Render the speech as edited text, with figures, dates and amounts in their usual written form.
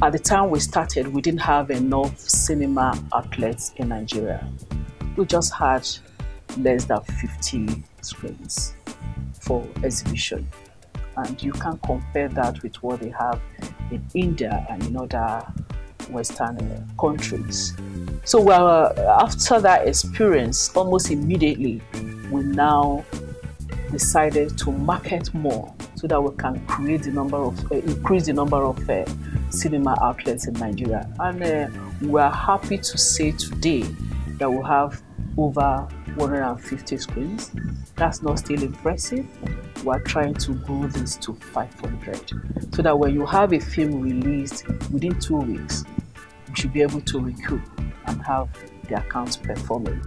At the time we started, we didn't have enough cinema outlets in Nigeria. We just had less than 50 screens for exhibition. And you can compare that with what they have in India and in other Western countries. So after that experience, almost immediately, we now decided to market more so that we can create the number of, increase the number of cinema outlets in Nigeria. And we are happy to say today that we have over 150 screens. That's not still impressive. We are trying to grow this to 500, so that when you have a film released within 2 weeks, you should be able to recoup and have the accounts performing.